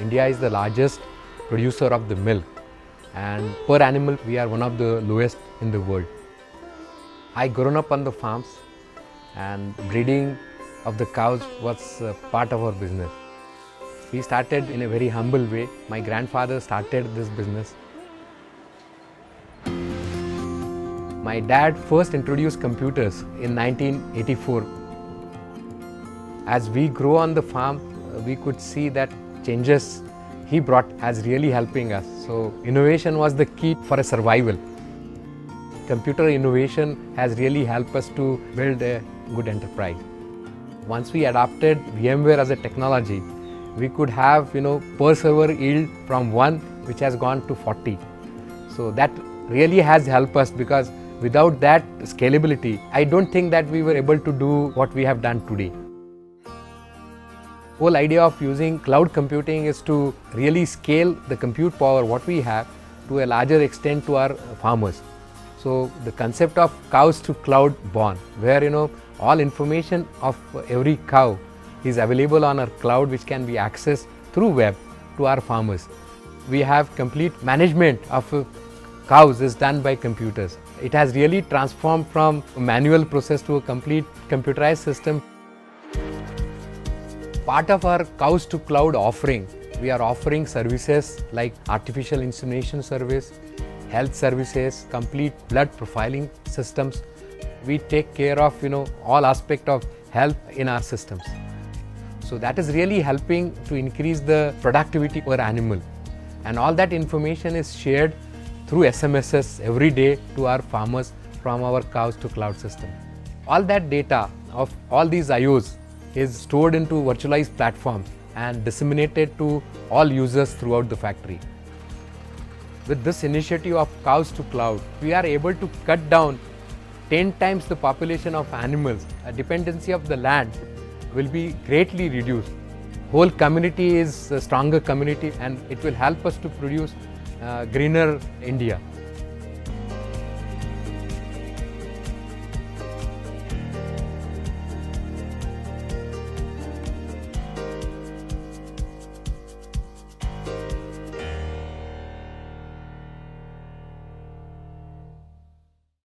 India is the largest producer of the milk, and per animal we are one of the lowest in the world. I grown up on the farms, and breeding of the cows was part of our business. We started in a very humble way. My grandfather started this business. My dad first introduced computers in 1984. As we grow on the farm, we could see that changes he brought as really helping us. So innovation was the key for a survival. Computer innovation has really helped us to build a good enterprise. Once we adopted VMware as a technology, we could have, per server yield from 1, which has gone to 40. So that really has helped us, because without that scalability, I don't think that we were able to do what we have done today. The whole idea of using cloud computing is to really scale the compute power what we have to a larger extent to our farmers. So the concept of cows to cloud born, where all information of every cow is available on our cloud, which can be accessed through web to our farmers. We have complete management of cows is done by computers. It has really transformed from a manual process to a complete computerized system. Part of our cows to cloud offering, we are offering services like artificial insemination service, health services, complete blood profiling systems. We take care of all aspects of health in our systems. So that is really helping to increase the productivity per animal. And all that information is shared through SMSs every day to our farmers from our cows to cloud system. All that data of all these IOs is stored into virtualized platforms and disseminated to all users throughout the factory. With this initiative of cows to cloud, we are able to cut down 10 times the population of animals. A dependency of the land will be greatly reduced. Whole community is a stronger community, and it will help us to produce greener India.